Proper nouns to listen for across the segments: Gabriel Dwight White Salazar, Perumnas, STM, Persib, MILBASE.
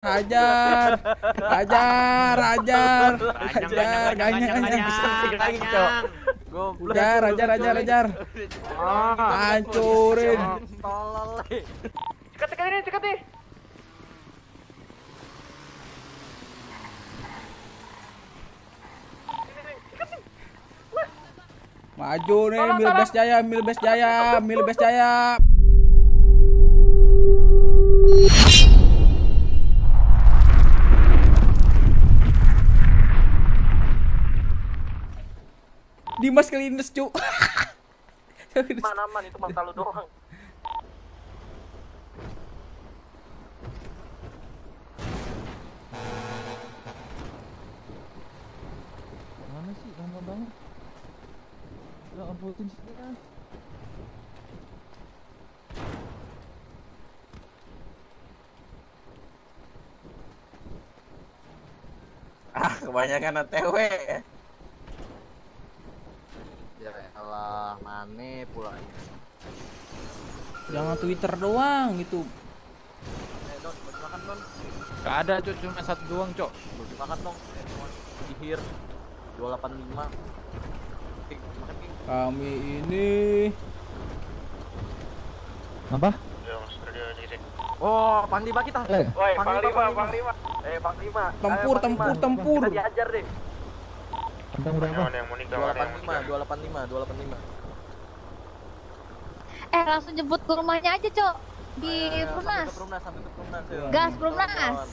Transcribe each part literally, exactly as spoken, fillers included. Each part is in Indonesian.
Hajar, hajar, hajar, hajar, ganyang, ganyang, hajar, hajar, hajar, hajar, hancurin, cekat ini, cekat nih. Maju nih, Milbase Jaya, Milbase Jaya, Milbase Jaya. Dimas kelindes, cu. Mana-mana itu mata lu doang. Mana sih lama banget? Udah amputin sini kan. Ah, kebanyakan O T W. Ya Allah, mana pula ini. Jangan Twitter doang gitu. Eh, Don, buat makan, Don. Gak ada, Cok, cuma satu doang, Cok. Buat makan, Dong. Dihir dua delapan lima. Kami ini apa? Oh, Panglima kita. Eh, Woy, Panglima, Panglima, Panglima. Eh, Panglima. Tempur, Ayo, Panglima. tempur, tempur. Kita diajar deh. Tentang berapa? dua delapan lima, dua delapan lima, dua delapan lima. Eh, langsung jemput ke rumahnya aja, Cok. Di eh, Perumnas. Perumnas, sampai ke Perumnas. Ya. Gas Perumnas.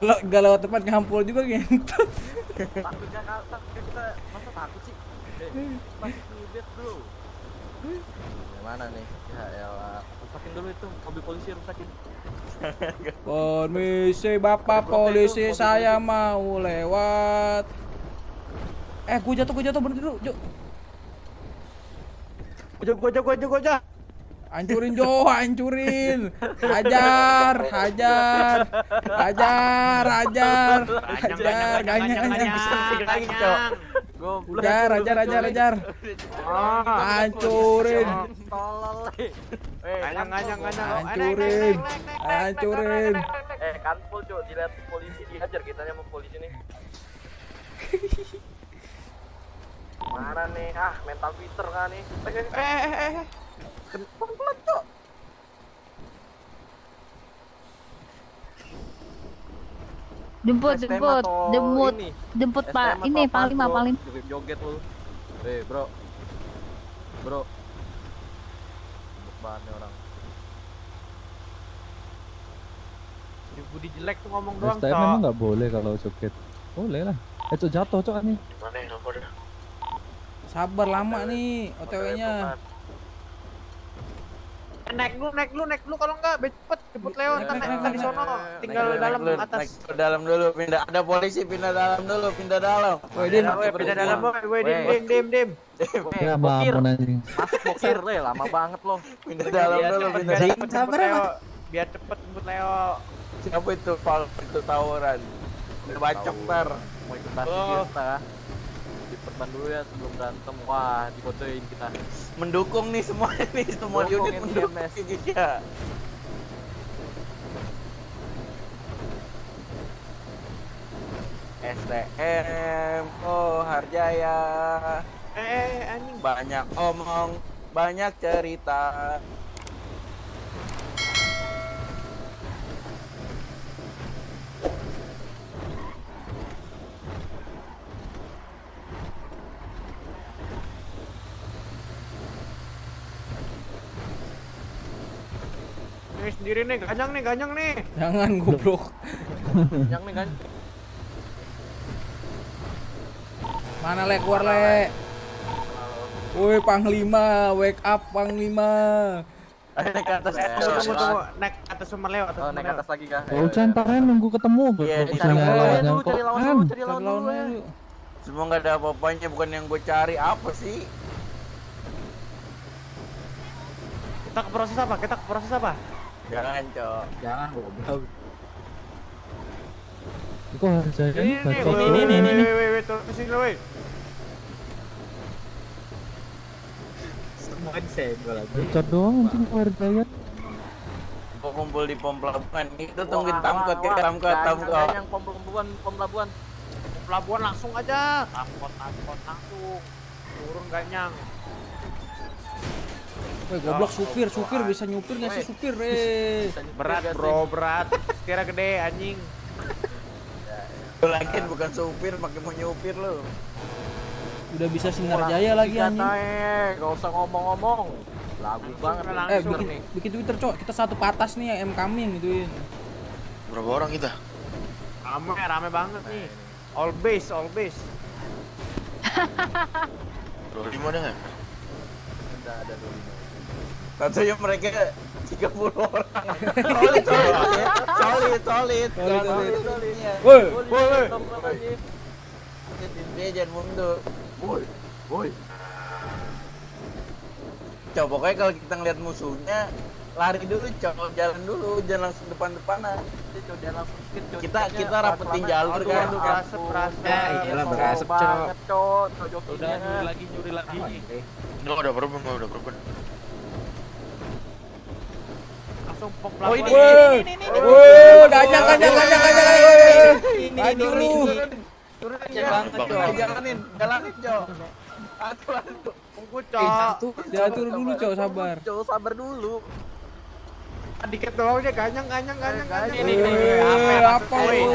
Lo gak lewat tempat ngampul juga gitu. Takutnya kaltak kita masa takut sih. Eh, masih nyubit bro. Gimana nih? Ya elah, rusakin dulu itu mobil polisi, rusakin. Permisi Bapak polisi, saya mau lewat. Eh, gua jatuh, gua jatuh, berhenti dulu, Jok. Gua gua gua gua gua. Hancurin, Jo, hancurin. Hajar, hajar, hajar, hajar, hajar, ganyang, ganyang, hajar, hajar, hajar, hajar, hancurin, hancurin, hancurin. Eh, kanpul, Jo, dilihat polisi, dihajar kita sama polisi nih. Marah nih, ah, mental Twitter kan nih. Eh, pelan-pelan, Cok. Jemput, jemput, jemput, jemput, Pak. Ini paling mah paling. Joget lu. Eh, bro. Bro. Beban nih orang. Ini budi jelek tuh ngomong doang, Cok. Emang enggak boleh kalau joget. Boleh lah. Eh, Cok jatuh, Cok, ini. Gimana ya nomornya? Sabar lama nih O T W-nya. Naik dulu, naik dulu, naik dulu kalau enggak cepet jemput Leo, entar naik ke sono, tinggal dalam atas. Ke dalam dulu, pindah ada polisi, pindah dalam dulu, pindah dalam. Woi, Din, pindah dalam, woi, Din, Din, Din, Din. Ya mampun anjing. Masuk boxer lu ya, lama banget lo. Pindah dalam dulu, pindah dalam. Sabar Leo, biar cepet jemput Leo. Siapa itu pal itu tawuran? Bacok ter. Mau ikut kita. Diperban dulu ya sebelum berantem. Wah, dipotoin kita. Mendukung nih semua ini, semua unit mendukung ya. S T M, oh Harjaya. Eh, anjing banyak omong, banyak cerita. Sendiri nih, ganyang nih, ganyang nih. Jangan goblok. Ganyang nih, ganyang. Mana lek, keluar lek. Woi, Panglima, wake up Panglima. Naik ke atas, tunggu tunggu, naik atas sumber Leo, atas. Oh, naik atas lagi kah? Oh, centangnya nunggu ketemu. Iya, cari lawan dulu, cari lawan dulu, cari lawan dulu. Semua enggak ada apa-apanya, bukan yang gue cari apa sih? Kita ke proses apa? Kita ke proses apa? Jangan, Cok. Jangan, goblok. Kok harus saya ini? Ini, ini, ini, ini. Wait, wait, wait. Kesini, wait. bukan segel lagi. Bocor doang anjing kemarin saya. Kok kumpul di pom pelabuhan itu tungguin tamkot kayak tamkot tamkot. Yang pom pelabuhan pom pelabuhan. Pom pelabuhan langsung aja. Tamkot tamkot langsung. Turun ganyang. Woi goblok supir supir bisa nyupir enggak sih supir? Eh berat bro berat. Kira gede anjing. Lagian bukan supir pakai mau nyupir lo. Udah bisa Sinar Jaya lagi anjing. Enggak usah ngomong-ngomong. Lagu banget. Eh bikin, bikin Twitter cok, kita satu patas nih yang M Kaming gituin. Berapa orang kita? Rame, rame banget nih. All base, all base. Roli mau ada enggak? Enggak ada Roli. Katanya mereka tiga puluh orang. Solid, solid, solid, solid, solid. Woi, woi. Dia jangan mundur. Woi, woi. Coba pokoknya kalau kita ngeliat musuhnya lari dulu, coba jalan dulu, jangan langsung depan-depanan. Kita kita rapetin jalur kan. Berasep, berasep. Ya iyalah berasep, cok. Udah nyuri lagi, nyuri lagi. Enggak udah berubah, enggak udah berubah. Langsung pop pelawan. Oh ini, ini, ini. Wuh, gajang, gajang, gajang, gajang. Ini, ini, ini. Turun aja, jalanin, jalanin cok. Atur, atur. Tunggu cok. Diatur dulu cok, sabar. Cok, sabar dulu. Dikit doang aja, ganyang, ganyang, ganyang. Ini, ini, ini. Apa lu?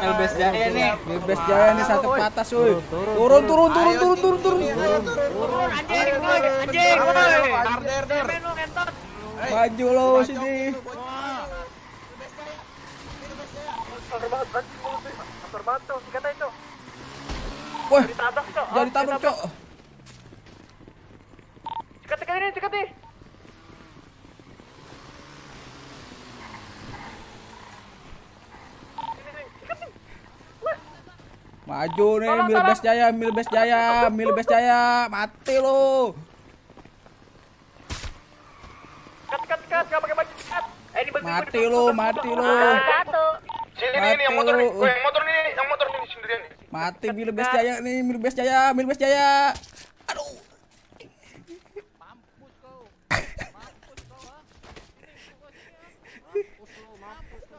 Milbase Jaya ini. Milbase Jaya ini satu patas woy. Turun, turun, turun, turun, turun, turun. Turun, anjing, anjing. Arder, der. Maju lo sini. Wah, jangan ditabrak cok. Cekat, cekat ini, cekat ini. Maju nih, Milbase Jaya, Milbase Jaya, Milbase Jaya, mati lo. Cekat, cekat, cekat, nggak pakai baju cekat. Mati lo, mati lo. Sini ini yang motor nih, yang motor nih, yang motor nih sendirian nih. Mati Milbase Jaya nih, Milbase Jaya, Milbase Jaya. Aduh. Mampus kau. Mampus kau. Mampus lo, mampus kau.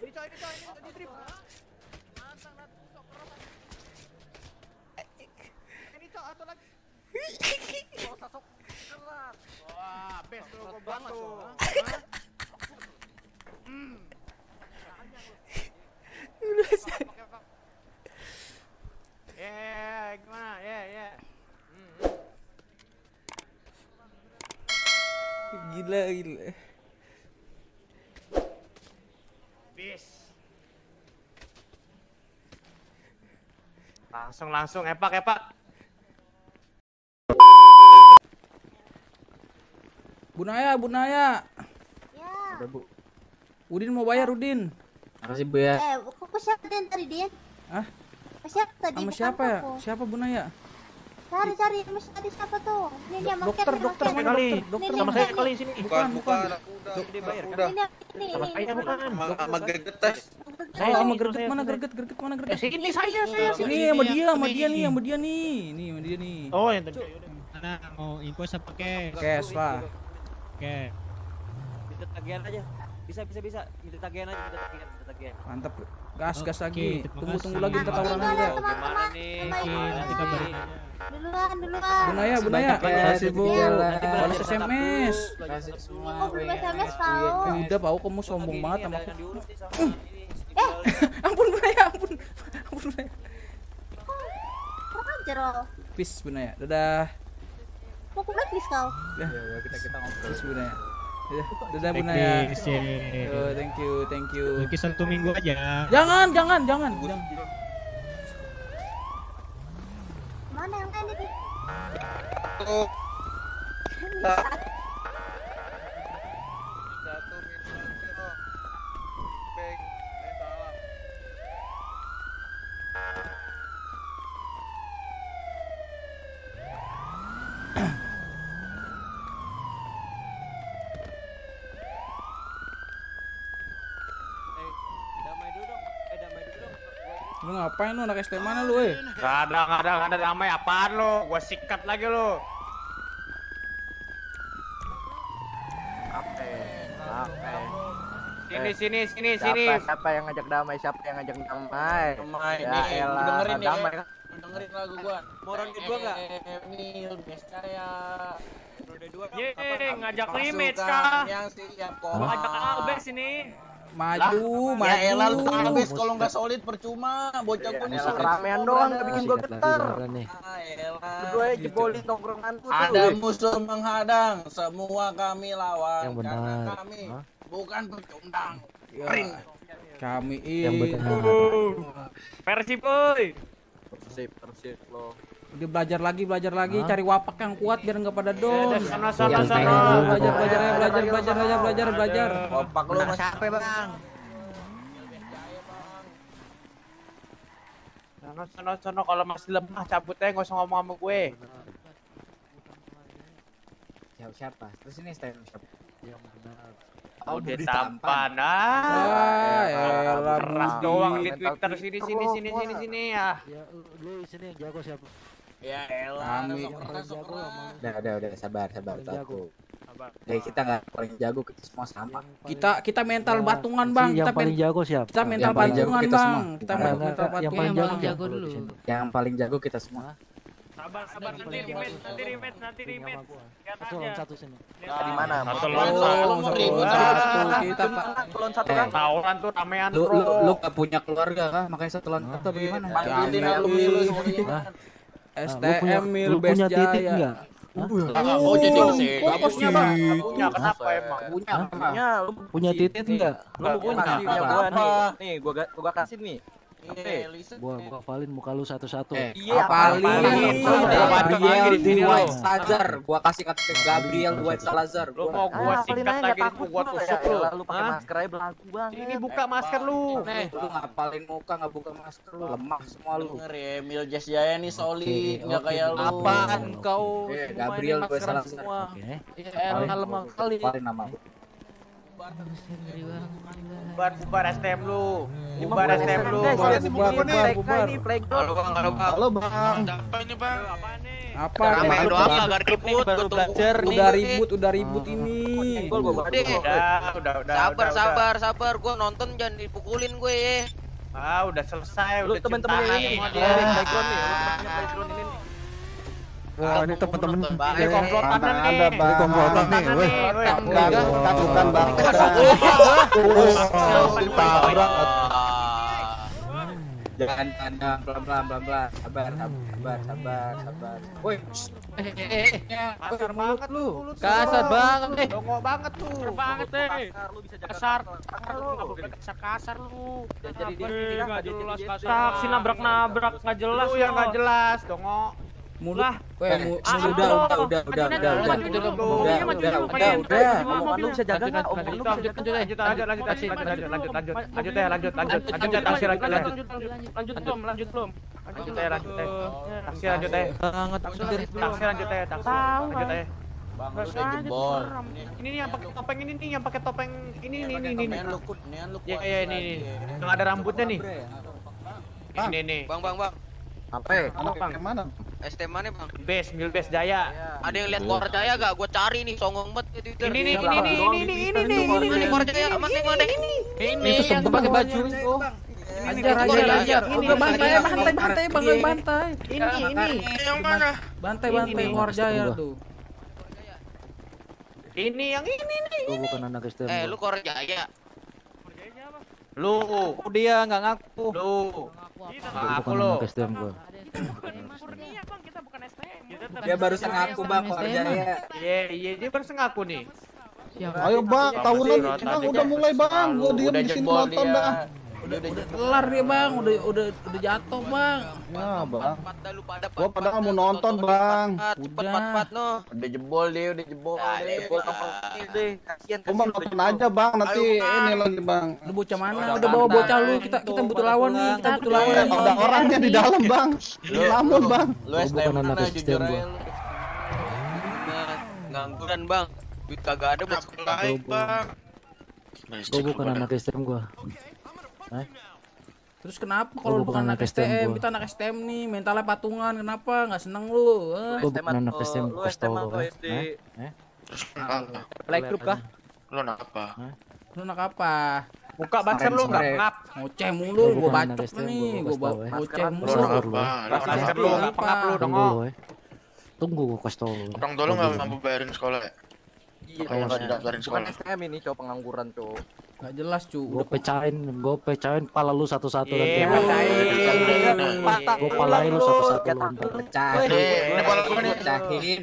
Ini coy, ini coy, ini tadi trip. Mantang lah tusuk keras. Ini coy atau lagi. Mau sosok keras. Wah, best lo gua banget lo. Ya, gimana? Ya, ya. Gila, gila. Bis. Langsung, langsung, epak, epak. Bunaya, Bunaya. Ya. Udin mau bayar, Udin. Makasih Bu ya. Eh, kok siapa tadi tadi dia? Hah? Siapa tadi? Sama siapa ya? Siapa Bu Naya? Cari-cari sama tadi siapa tuh? Ini dia market. Dokter, dokter sama kali. Dokter sama saya kali sini. Bukan, bukan. Dokter bayar kan. Ini ini. Sama gergetes. Saya sama gerget mana gerget? Gerget mana gerget? Sini saya saya sini. Ini sama dia, sama dia nih, sama dia nih. Ini sama dia nih. Oh, yang tadi. Mana mau invoice apa pakai cash lah. Oke. Bisa tagihan aja. Bisa bisa bisa minta tagihan aja, minta tagihan, minta tagihan. Mantap. Gas gas lagi. Tunggu tunggu lagi entar tawuran aja. Gimana nih? Nanti kabarin. Duluan duluan. Bunaya, Bunaya. Terima kasih Bu. Balas S M S. Kasih semua. Oh, balas S M S Pau. Udah Pau kamu sombong banget sama aku. Eh, ampun Bunaya, ampun. Ampun Bunaya. Kok jerol. Peace Bunaya. Dadah. Mau kumat bis kau. Ya, kita kita ngobrol. Peace Bunaya. Dadah Bunaya. Oh, thank you, thank you. Lagi satu minggu aja. Jangan, jangan, jangan. Mana yang lain ini? Satu. Satu minggu. Bang, salah. Lu ngapain lu anak S T M mana lu, eh? Gak ada, gak ada, gak ada damai apaan lu? Gua sikat lagi lu. Apa? Apa? Sini sini sini siapa, sini. Siapa yang ngajak damai? Siapa yang ngajak damai? Damai. Ya elah, dengerin damai. Dengerin lagu gua. Moron di gua enggak? Milbase saya. Ye, ngajak limit kah? Yang siap kok. Ngajak Albes ini. Maju, maju. Ya elah lu Albes kalau enggak solid percuma. Bocah gua nyusah ramean doang enggak bikin gua getar. Ah elah. Gua jebolin tongkrongan tuh. Ada musuh menghadang, semua kami lawan. Yang benar. Kami bukan pecundang. Ring. Kami ini. Persib oi. Persib, Persib lo. Dia belajar lagi, belajar lagi, hah? Cari wapak yang kuat biar nggak pada down. Sana sana sana. Belajar belajar ya, belajar belajar aja, belajar belajar. Wapak lu masih capek bang. Sana sana sana kalau masih lemah cabut aja, nggak usah ngomong sama gue. Siapa siapa? Terus ini stand siapa? Yang benar. Oh, dia tampan. Ah, elah keras doang di Twitter sini sini sini sini sini ya. Ya lu sini yang jago siapa? Ya elah. Udah udah udah sabar sabar takut. Jadi kita nggak paling jago, kita semua sama. Kita kita mental batungan bang. Yang paling jago siapa? Kita mental batungan bang. Kita mental batungan yang paling jago dulu. Yang paling jago kita semua. Sabar, sabar, nanti rematch, nanti rematch, nanti rematch. Lihat satu sini. Di mana? Satu lawan satu. Kita lawan satu kan tawuran tuh ramean bro. Lu lu enggak punya keluarga kah? Makanya satu lawan satu bagaimana? Panggilin alumni lu semuanya. S T M Milbase Jaya. Enggak mau jadi sih. Kampusnya bang, punya kenapa emang? Punya, punya. Lu punya titit enggak? Lu punya apa? Nih, gua gua kasih nih. Iya, gua gua hafalin muka lu satu-satu. Eh, hafalin. Gabriel Dwight White Salazar, gua kasih kata Gabriel Dwight Salazar. Lu mau gua sikat lagi itu gua tusuk lu. Lu pakai masker aja belagu banget. Ini buka masker lu. Lu ngapalin muka enggak buka masker lu. Lemah semua lu. Denger ya, Milbase Jaya nih solid, enggak kayak lu. Apaan kau? Gabriel Dwight Salazar. Oke. Iya, lemah kali. Hafalin nama lu. Bubar, bubar S T M lu. Bubar S T M lu. Bubar, bubar, bubar. Halo bang, halo bang. Halo bang. Apa ini bang? Apa? Ramai doang agar ribut, belajar. Udah ribut, udah ribut ini. Udah, udah. Sabar, sabar, sabar. Gue nonton jangan dipukulin gue ye. Ah, udah selesai. Lu temen-temen ini. Background nih, background ini. Wah, ini teman-teman ini komplotan nih. Ini komplotan nih. Weh, takutkan banget. Jangan tanda pelan-pelan pelan-pelan. Sabar, sabar, sabar, sabar. Woi. Kasar banget lu. Kasar banget nih. Dongok banget lu. Kasar banget nih. Kasar. Kasar kasar lu. Jadi enggak jelas kasar. Si nabrak-nabrak enggak jelas. Lu yang enggak jelas, dongok. Mulah, udah, udah, udah, udah, udah, udah, udah, udah, udah, udah, udah, lu bisa jaga nggak? Lanjut, lanjut, lanjut, lanjut, lanjut, lanjut, lanjut, lanjut, lanjut, ya, lanjut, lanjut, lanjut, ya, lanjut, lanjut, lanjut, lanjut, belum, lanjut, belum, lanjut, ya, lanjut, ya, taksi, lanjut, ya, taksi, lanjut, ya, taksi, lanjut, ya. Bang, lu udah jebol. Ini nih yang pakai topeng ini nih, yang pakai topeng ini nih nih nih. Ya, ya, ini nih. Yang ada rambutnya nih. Ini nih. Bang, bang, bang. Apa? Anak mana? S T M mana bang? Base, Milbase Jaya. Ada yang lihat Kor Jaya gak? Gue cari nih, songong banget di Twitter. Ini nih, ini nih, ini nih, ini nih, ini Kor Jaya, mana mana ini? Ini yang pakai baju. Ajar, ajar, ajar. Udah bantai, bantai, bantai, bantai, bantai. Ini, ini. Yang mana? Bantai, bantai Kor Jaya tuh. Ini yang ini, ini, ini. Bukan anak S T M. Eh, lu Kor Jaya. Lu dia nggak ngaku lu ngaku lo S T M gua dia baru ngaku bang kerjanya iya iya dia baru ngaku nih ayo bang tahunan emang udah mulai bang gua diem di sini nonton dah udah kelar nih bang udah udah udah jatuh bang nah bang gua pada mau nonton bang udah udah jebol deh udah jebol jebol kampret deh kasihan bang nonton aja bang nanti ini lagi bang lu bocah mana udah bawa bocah lu kita kita butuh lawan nih kita butuh lawan ada orangnya di dalam bang di lamun bang lu S T M mana jujur aja lu ngangguran bang duit kagak ada buat sekolah bang gua bukan anak S T M gua. Hah? Terus kenapa kalau bukan anak S T M? Kita anak S T M nih, mentalnya patungan. Kenapa nggak seneng lu? Lu bukan anak S T M, lu S T M atau S D? Playgroup kah? Lu anak apa? Lu anak apa? Buka bacer lu nggak? Ngap ngoceh mulu, gua bacok nih, gua ngoceh mulu. Lu apa? Bacer lu nggak pengap lu dong. Tunggu gua kasih tau. Utang dulu nggak mampu bayarin sekolah ya? Iya, bukan S T M ini cowok, pengangguran cowok. Gak jelas cu, gue pecahin, gue pecahin pala lu satu-satu nanti. Gue palain lu satu-satu lu ntar. Ini pala gue nih,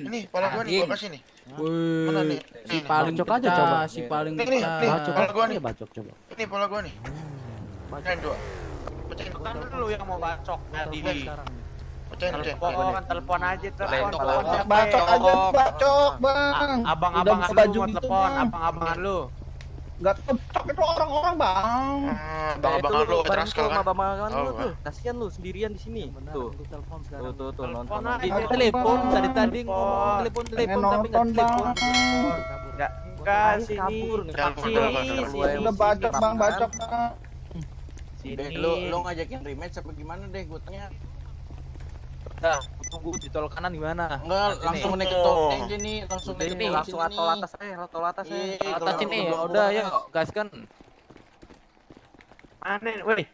ini pala gue nih, gue kasih nih. Mana nih? Si paling pecah, si paling pecah. Pala gue nih, bacok coba. Ini pala gue nih. Pecahin dua. Pecahin dulu yang mau bacok nanti nih. Telepon, telepon aja telepon, telepon bacok aja, bacok bang. Abang-abangan lu mau telepon, abang-abangan lu. Gak tepuk itu orang-orang bang. Abang-abangan lu keras kan? Abang-abangan lu tuh, kasihan lu sendirian di sini. Tuh, tuh, tuh, tuh, nonton. Telepon dari tadi ngomong telepon, telepon tapi nggak telepon. Nggak, nggak sini, sini. Bacok bang, bacok bang. Sini. Lu, lu ngajakin rematch apa gimana deh? Gue tanya. Nah, tunggu di tol kanan gimana? Enggak, langsung naik ke tol aja nih, langsung naik ke langsung tol atas aja, tol atas aja. Atas sini ya. Udah ya, gas kan. Aneh, woi.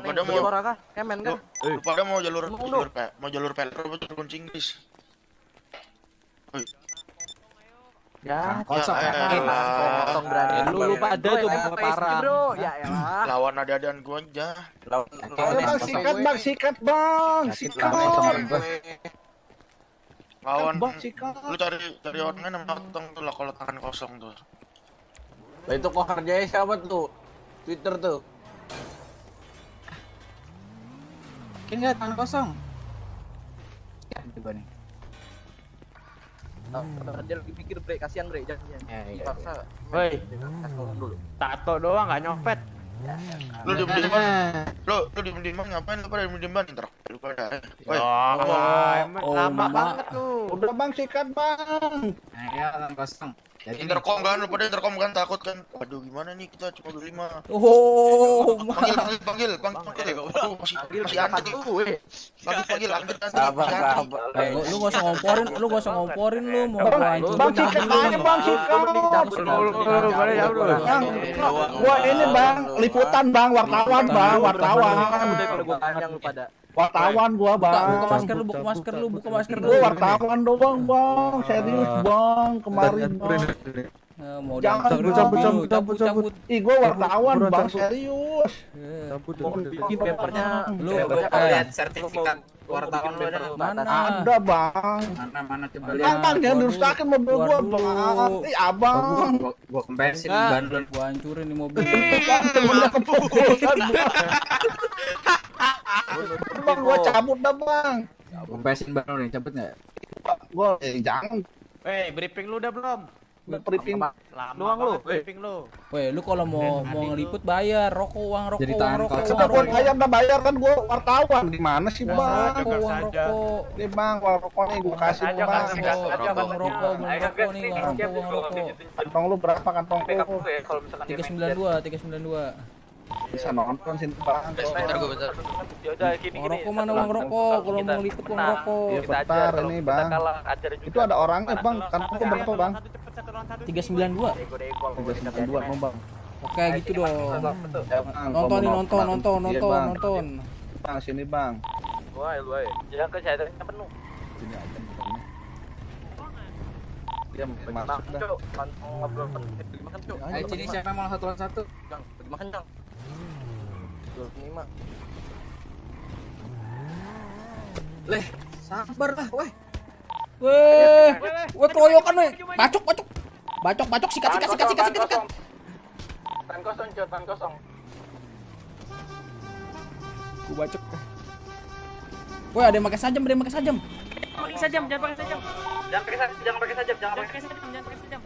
Lu pada mau jalur kah? Kemen kan? Lu pada mau jalur jalur P, mau jalur P, mau jalur kuncing bis. Woi. Ya, kocok kan. Potong berani lu lu pada tuh mau parah. Ya elah. Lawan ada-adaan gua aja. Lawan. Bang sikat, Bang sikat, Bang. Sikat. Lawan. Lu cari cari orangnya nama potong tuh lah kalau tangan kosong tuh. Lah itu kok kerjanya siapa tuh? Twitter tuh. Kini enggak tangan kosong. Ya, coba nih. Dia lagi pikir break, kasihan break, jangan dipaksa. Woi, tato doang gak nyopet. Lu di Mendimban, lu di Mendimban ngapain? Lu pada di Mendimban ntar lu pada. Woi, lama banget lu. Udah bang sikat bang. Iya, pasang. Interkom kan, lu pada interkom kan takut kan? Aduh gimana nih kita cuma berlima. Oh, panggil panggil panggil panggil. Masih anget lu, eh. Panggil panggil anget nanti. Lu nggak usah ngomporin, lu nggak usah ngomporin lu mau ngancur. Bang sikat aja bang sikat. Wah ini bang liputan bang wartawan bang wartawan. Wartawan gua bang. Buka masker lu, buka masker lu, buka masker lu. Wartawan doang bang, serius bang kemarin bang. Jangan cabut cabut cabut cabut. Ih gua wartawan bang serius. Cabut. Bikin papernya lu lihat sertifikat wartawan lu ada mana? Ada bang. Mana mana coba lihat. Abang jangan dirusakin mobil gua bang. Ih abang. Gua kempesin ban gua hancurin di mobil. Udah kepukul. Bang gua cabut dah bang. Kempesin ban lu nih cabut nggak? Gua jangan. Eh briefing lu udah belum? Briefing doang lu, briefing lu. Weh, lu kalau mau mau ngeliput bayar, rokok uang rokok uang rokok. Kita gua bayar enggak bayar kan gua wartawan. Gimana sih, Bang? Uang rokok. Nih, Bang, uang rokok nih gua kasih lu, Bang. Bang rokok, Bang rokok nih, uang rokok. Kantong lu berapa kantong lu? tiga sembilan dua, tiga sembilan dua. Bisa nonton sini bang. Rokok mana uang rokok? Kalau mau liput uang rokok. Bentar ini bang. Itu ada orangnya bang. Kan aku berapa bang? Tiga sembilan dua. Tiga sembilan dua bang. Oke gitu dong. Nonton nih nonton nonton nonton nonton. Bang sini bang. Wah lu eh. Jangan kesehatannya penuh. Sini aja. Dia makan tuh. Makan tuh. Ayo sini siapa mau satu lawan satu? Makan dong. Leh, sabar lah, weh. Weh, weh keroyokan weh. Bacok, bacok. Bacok, bacok, sikat, sikat, sikat, sikat, sikat. Tan kosong, coy, tan kosong. Ku bacok. Weh, ada yang pakai sajam, ada yang pakai sajam. Pakai sajam, jangan pakai sajam. Jangan pakai sajam, jangan pakai sajam, jangan pakai sajam, jangan pakai sajam.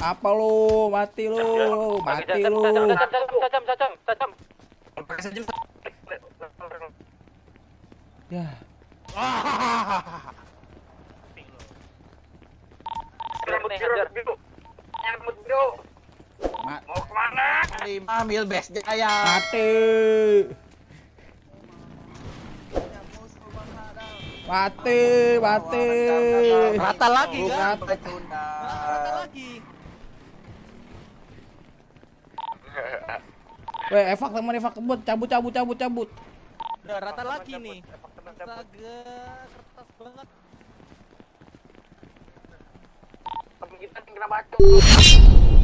Apa lu? Mati lu, mati lu. Sajam, sajam, sajam. Pakai sajam. Ya. Wah. nih, hajar. Mau kemana? lima Milbase jaya. Mati. Mati, mati. Rata lagi kan? Rata lagi. Weh, Evak teman Evak kebut, cabut cabut cabut cabut. Udah rata lagi nih. Astaga, kertas banget. Kita kena batu.